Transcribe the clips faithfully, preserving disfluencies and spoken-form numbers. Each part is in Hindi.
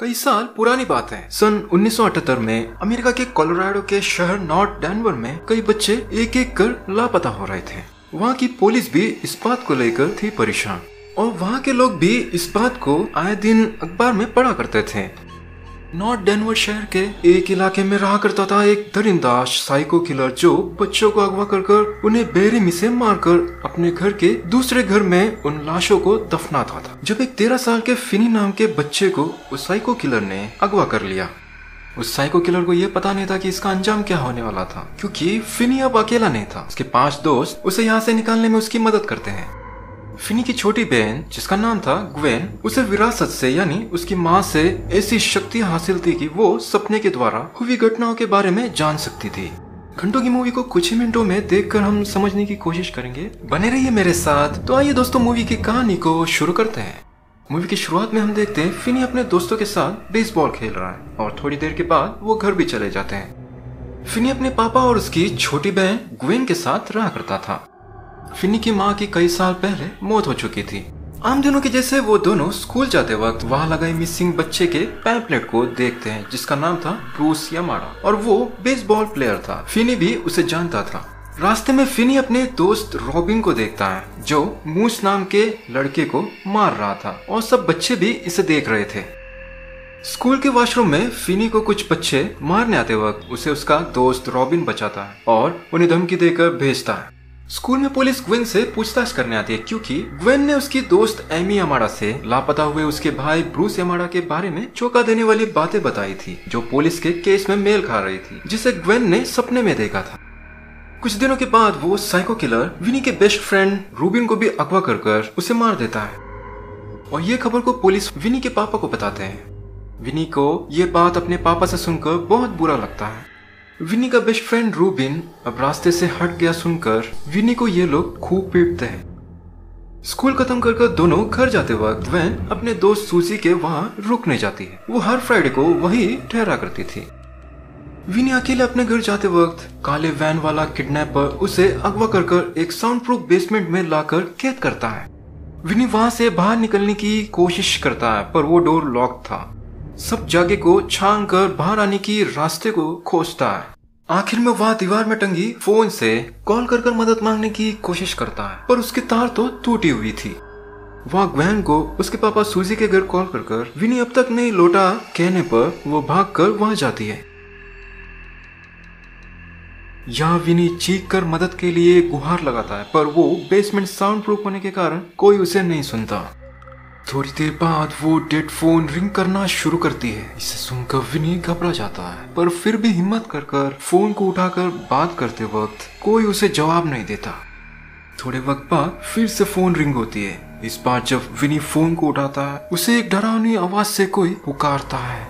कई साल पुरानी बात है। सन उन्नीस सौ अठहत्तर में अमेरिका के कोलोराडो के शहर नॉर्थ डेनवर में कई बच्चे एक एक कर लापता हो रहे थे। वहाँ की पुलिस भी इस बात को लेकर थी परेशान और वहाँ के लोग भी इस बात को आए दिन अखबार में पढ़ा करते थे। नॉर्थ डेनवर शहर के एक इलाके में रहा करता था एक दरिंदा साइको किलर जो बच्चों को अगवा कर, कर उन्हें बेरहमी से मारकर अपने घर के दूसरे घर में उन लाशों को दफनाता था। जब एक तेरह साल के फिनी नाम के बच्चे को उस साइको किलर ने अगवा कर लिया। उस साइको किलर को यह पता नहीं था कि इसका अंजाम क्या होने वाला था क्योंकि फिनी अब अकेला नहीं था। उसके पांच दोस्त उसे यहाँ से निकालने में उसकी मदद करते हैं। फिनी की छोटी बहन जिसका नाम था ग्वेन उसे विरासत से यानी उसकी माँ से ऐसी शक्ति हासिल थी कि वो सपने के द्वारा हुई घटनाओं के बारे में जान सकती थी। घंटों की मूवी को कुछ ही मिनटों में देखकर हम समझने की कोशिश करेंगे, बने रहिए मेरे साथ। तो आइए दोस्तों मूवी की कहानी को शुरू करते हैं। मूवी की शुरुआत में हम देखते हैं फिनी अपने दोस्तों के साथ बेसबॉल खेल रहा है और थोड़ी देर के बाद वो घर भी चले जाते हैं। फिनी अपने पापा और उसकी छोटी बहन ग्वेन के साथ रहा करता था। फिनी की माँ की कई साल पहले मौत हो चुकी थी। आम दिनों के जैसे वो दोनों स्कूल जाते वक्त वहाँ लगाए मिसिंग बच्चे के पैम्पलेट को देखते हैं जिसका नाम था ब्रूस यामाडा और वो बेसबॉल प्लेयर था। फिनी भी उसे जानता था। रास्ते में फिनी अपने दोस्त रॉबिन को देखता है जो मूस नाम के लड़के को मार रहा था और सब बच्चे भी इसे देख रहे थे। स्कूल के वॉशरूम में फिनी को कुछ बच्चे मारने आते वक्त उसे उसका दोस्त रॉबिन बचाता है और उन्हें धमकी देकर भेजता है। स्कूल में पुलिस ग्वेन से पूछताछ करने आती है क्योंकि ग्वेन ने उसकी दोस्त एमी यामाडा से लापता हुए उसके भाई ब्रूस यामाडा के बारे में चौंका देने वाली बातें बताई थी जो पुलिस के केस में मेल खा रही थी जिसे ग्वेन ने सपने में देखा था। कुछ दिनों के बाद वो साइको किलर विनी के बेस्ट फ्रेंड रूबिन को भी अगवा कर कर उसे मार देता है और ये खबर को पुलिस विनी के पापा को बताते हैं। विनी को ये बात अपने पापा से सुनकर बहुत बुरा लगता है। विनी का बेस्ट फ्रेंड रूबिन अब रास्ते से हट गया सुनकर विनी को ये लोग खूब पीटते हैं। स्कूल खत्म कर कर दोनों घर जाते वक्त वैन अपने दोस्त सूजी के वहाँ रुकने जाती है। वो हर फ्राइडे को वही ठहरा करती थी। विनी अकेले अपने घर जाते वक्त काले वैन वाला किडनैपर उसे अगवा कर कर एक साउंड प्रूफ बेसमेंट में लाकर कैद करता है। विनी वहाँ से बाहर निकलने की कोशिश करता है पर वो डोर लॉक था। सब जागे को छांग कर बाहर आने की रास्ते को खोजता है। आखिर में वह दीवार में टंगी फोन से कॉल कर कर मदद मांगने की कोशिश करता है पर उसकी तार तो टूटी हुई थी। वहाँ ग्वेन को उसके पापा सूजी के घर कॉल कर कर विनी अब तक नहीं लौटा कहने पर वो भाग कर वहाँ जाती है। यहाँ विनी चीख कर मदद के लिए गुहार लगाता है पर वो बेसमेंट साउंड प्रूफ होने के कारण कोई उसे नहीं सुनता। थोड़ी देर बाद वो डेड फोन रिंग करना शुरू करती है। इसे सुनकर विनी घबरा जाता है पर फिर भी हिम्मत कर कर फोन को उठाकर बात करते वक्त कोई उसे जवाब नहीं देता। थोड़े वक्त बाद फिर से फोन रिंग होती है। इस बार जब विनी फोन को उठाता है उसे एक डरावनी आवाज से कोई पुकारता है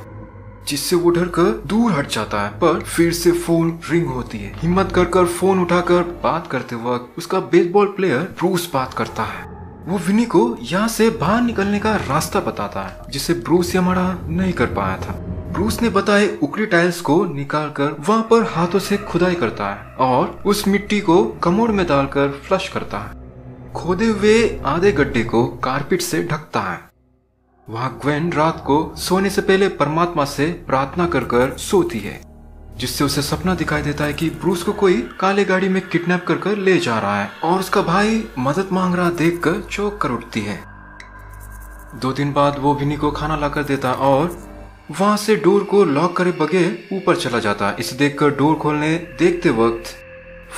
जिससे वो डर कर दूर हट जाता है पर फिर से फोन रिंग होती है। हिम्मत कर कर फोन उठाकर बात करते वक्त उसका बेसबॉल प्लेयर ब्रूस बात करता है। वो विनी को यहाँ से बाहर निकलने का रास्ता बताता है जिसे ब्रूस यामाडा नहीं कर पाया था। ब्रूस ने बताए उखड़ी टाइल्स को निकाल कर वहाँ पर हाथों से खुदाई करता है और उस मिट्टी को कमोड में डालकर फ्लश करता है। खोदे हुए आधे गड्ढे को कारपेट से ढकता है। वहाँ ग्वेन रात को सोने से पहले परमात्मा से प्रार्थना कर कर सोती है जिससे उसे सपना दिखाई देता है कि ब्रूस को कोई काले गाड़ी में किडनैप कर कर ले जा रहा है और उसका भाई मदद मांग रहा देख कर चौंक कर उठती है। दो दिन बाद वो विनी को खाना लाकर देता और वहाँ से डोर को लॉक करे बगैर ऊपर चला जाता। इसे देखकर डोर खोलने देखते वक्त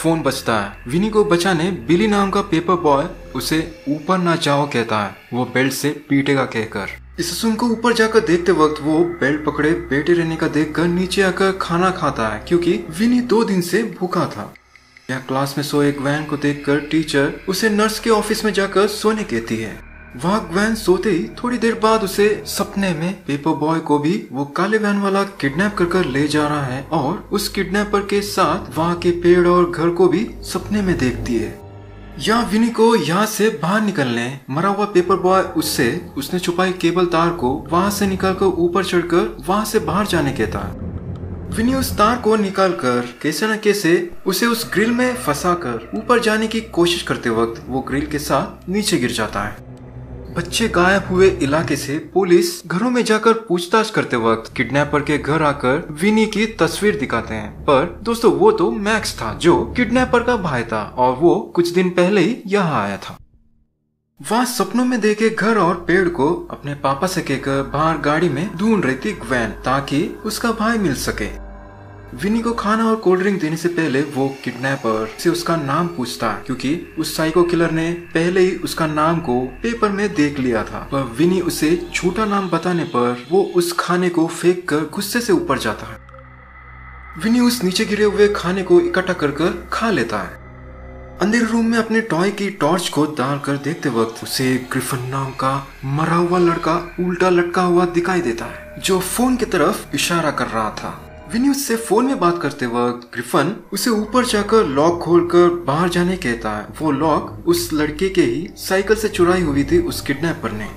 फोन बजता है। विनी को बचाने बिली नाम का पेपर बॉय उसे ऊपर ना जाओ कहता है। वो बेल्ट से पीटेगा कहकर इसे सुनकर ऊपर जाकर देखते वक्त वो बेल्ट पकड़े बैठे रहने का देखकर नीचे आकर खाना खाता है क्योंकि विनी दो दिन से भूखा था। यह क्लास में सोए ग्वेन को देखकर टीचर उसे नर्स के ऑफिस में जाकर सोने कहती है। वहाँ ग्वेन सोते ही थोड़ी देर बाद उसे सपने में पेपर बॉय को भी वो काले वैन वाला किडनैप कर कर ले जा रहा है और उस किडनैपर के साथ वहाँ के पेड़ और घर को भी सपने में देखती है। या विनी को यहाँ से बाहर निकलने मरा हुआ पेपर बॉय उससे उसने छुपाई केबल तार को वहाँ से निकालकर ऊपर चढ़कर वहाँ से बाहर जाने कहता है। विनी उस तार को निकालकर कैसे न कैसे उसे उस ग्रिल में फंसाकर ऊपर जाने की कोशिश करते वक्त वो ग्रिल के साथ नीचे गिर जाता है। बच्चे गायब हुए इलाके से पुलिस घरों में जाकर पूछताछ करते वक्त किडनैपर के घर आकर विनी की तस्वीर दिखाते हैं, पर दोस्तों वो तो मैक्स था जो किडनैपर का भाई था और वो कुछ दिन पहले ही यहाँ आया था। वहाँ सपनों में देखे घर और पेड़ को अपने पापा से कहकर बाहर गाड़ी में ढूंढ रही थी ग्वेन ताकि उसका भाई मिल सके। विनी को खाना और कोल्ड ड्रिंक देने से पहले वो किडनैपर से उसका नाम पूछता क्योंकि उस साइको किलर ने पहले ही उसका नाम को पेपर में देख लिया था, पर विनी उसे झूठा नाम बताने पर वो उस खाने को फेंक कर गुस्से से ऊपर जाता है। विनी उस नीचे गिरे हुए खाने को इकट्ठा कर कर खा लेता है। अंदर रूम में अपने टॉय की टॉर्च को डाल कर देखते वक्त उसे ग्रिफिन नाम का मरा हुआ लड़का उल्टा लटका हुआ दिखाई देता है जो फोन की तरफ इशारा कर रहा था। विनी उससे फोन में बात करते वक्त ग्रिफिन उसे ऊपर जाकर लॉक खोलकर बाहर जाने कहता है। वो लॉक उस लड़के के ही साइकिल से चुराई हुई थी उस किडनैपर ने।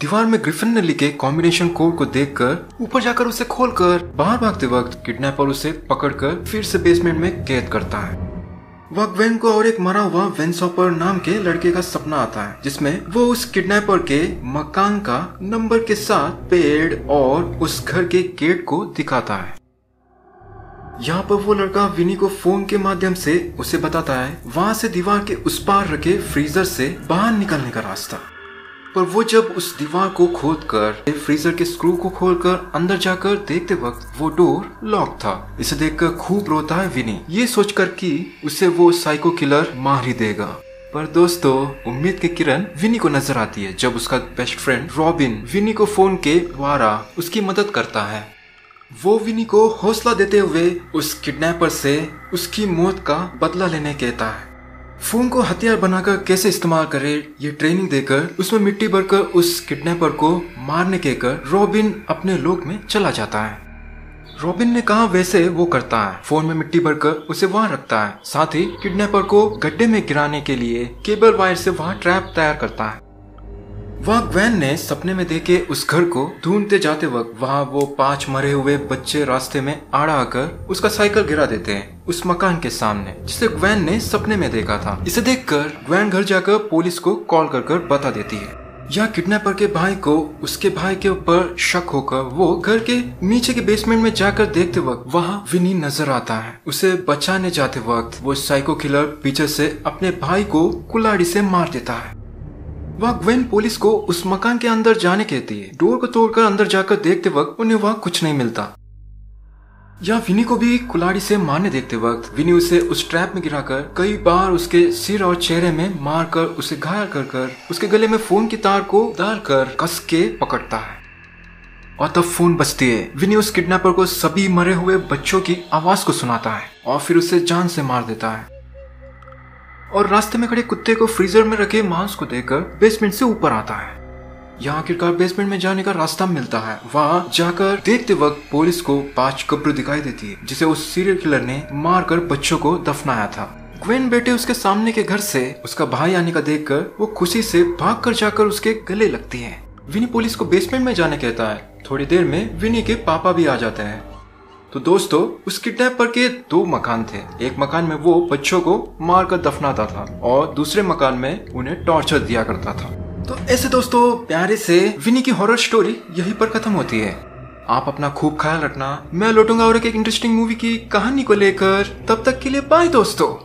दीवार में ग्रिफिन ने लिखे कॉम्बिनेशन कोड को देखकर ऊपर जाकर उसे खोलकर बाहर भागते वक्त किडनैपर उसे पकड़कर फिर से बेसमेंट में कैद करता है। वह ग्वेन को और एक मरा हुआ वेंसोपर नाम के लड़के का सपना आता है जिसमें वो उस किडनैपर के मकान का नंबर के साथ पेड़ और उस घर के गेट को दिखाता है। यहाँ पर वो लड़का विनी को फोन के माध्यम से उसे बताता है वहां से दीवार के उस पार रखे फ्रीजर से बाहर निकलने का रास्ता, पर वो जब उस दीवार को खोदकर फ्रीजर के स्क्रू को खोलकर अंदर जाकर देखते वक्त वो डोर लॉक था। इसे देखकर खूब रोता है विनी ये सोचकर कि उसे वो साइको किलर मार ही देगा, पर दोस्तों उम्मीद की किरण विनी को नजर आती है जब उसका बेस्ट फ्रेंड रॉबिन विनी को फोन के द्वारा उसकी मदद करता है। वो विनी को हौसला देते हुए उस किडनैपर से उसकी मौत का बदला लेने कहता है। फोन को हथियार बनाकर कैसे इस्तेमाल करे ये ट्रेनिंग देकर उसमें मिट्टी भरकर उस किडनैपर को मारने कहकर रॉबिन अपने लोक में चला जाता है। रॉबिन ने कहा वैसे वो करता है, फोन में मिट्टी भरकर उसे वहां रखता है, साथ ही किडनैपर को गड्ढे में गिराने के लिए केबल वायर से वहां ट्रैप तैयार करता है। वहाँ ग्वेन ने सपने में देखे उस घर को ढूंढते जाते वक्त वहाँ वो पांच मरे हुए बच्चे रास्ते में आड़ा आकर उसका साइकिल गिरा देते हैं उस मकान के सामने जिसे ग्वेन ने सपने में देखा था। इसे देखकर ग्वेन घर जाकर पुलिस को कॉल कर कर बता देती है। यहाँ किडनैपर के भाई को उसके भाई के ऊपर शक होकर वो घर के नीचे के बेसमेंट में जाकर देखते वक्त वहाँ विनी नजर आता है। उसे बचाने जाते वक्त वो साइको किलर पीछे से अपने भाई को कुल्हाड़ी से मार देता है। वह ग्वेन पुलिस को उस मकान के अंदर जाने कहती है। डोर को तोड़कर अंदर जाकर देखते वक्त उन्हें वहां कुछ नहीं मिलता। या विनी को भी कुल्हाड़ी से मारने देखते वक्त विनी उसे उस ट्रैप में गिराकर कई बार उसके सिर और चेहरे में मारकर उसे घायल कर कर उसके गले में फोन की तार को डालकर कस के पकड़ता है और तब फोन बजती है। विनी उस किडनैपर को सभी मरे हुए बच्चों की आवाज को सुनाता है और फिर उसे जान से मार देता है और रास्ते में खड़े कुत्ते को फ्रीजर में रखे मांस को देकर बेसमेंट से ऊपर आता है। यहाँ आखिरकार बेसमेंट में जाने का रास्ता मिलता है। वहाँ जाकर देखते वक्त पुलिस को पांच कब्र दिखाई देती है जिसे उस सीरियल किलर ने मारकर बच्चों को दफनाया था। ग्वेन बेटे उसके सामने के घर से उसका भाई आने का देखकर वो खुशी से भाग कर जाकर उसके गले लगती है। विनी पुलिस को बेसमेंट में जाने कहता है। थोड़ी देर में विनी के पापा भी आ जाते हैं। तो दोस्तों उस किडनैपर के दो मकान थे, एक मकान में वो बच्चों को मारकर दफनाता था और दूसरे मकान में उन्हें टॉर्चर दिया करता था। तो ऐसे दोस्तों प्यारे से विनी की हॉरर स्टोरी यहीं पर खत्म होती है। आप अपना खूब ख्याल रखना, मैं लौटूंगा और एक इंटरेस्टिंग मूवी की कहानी को लेकर। तब तक के लिए बाय दोस्तों।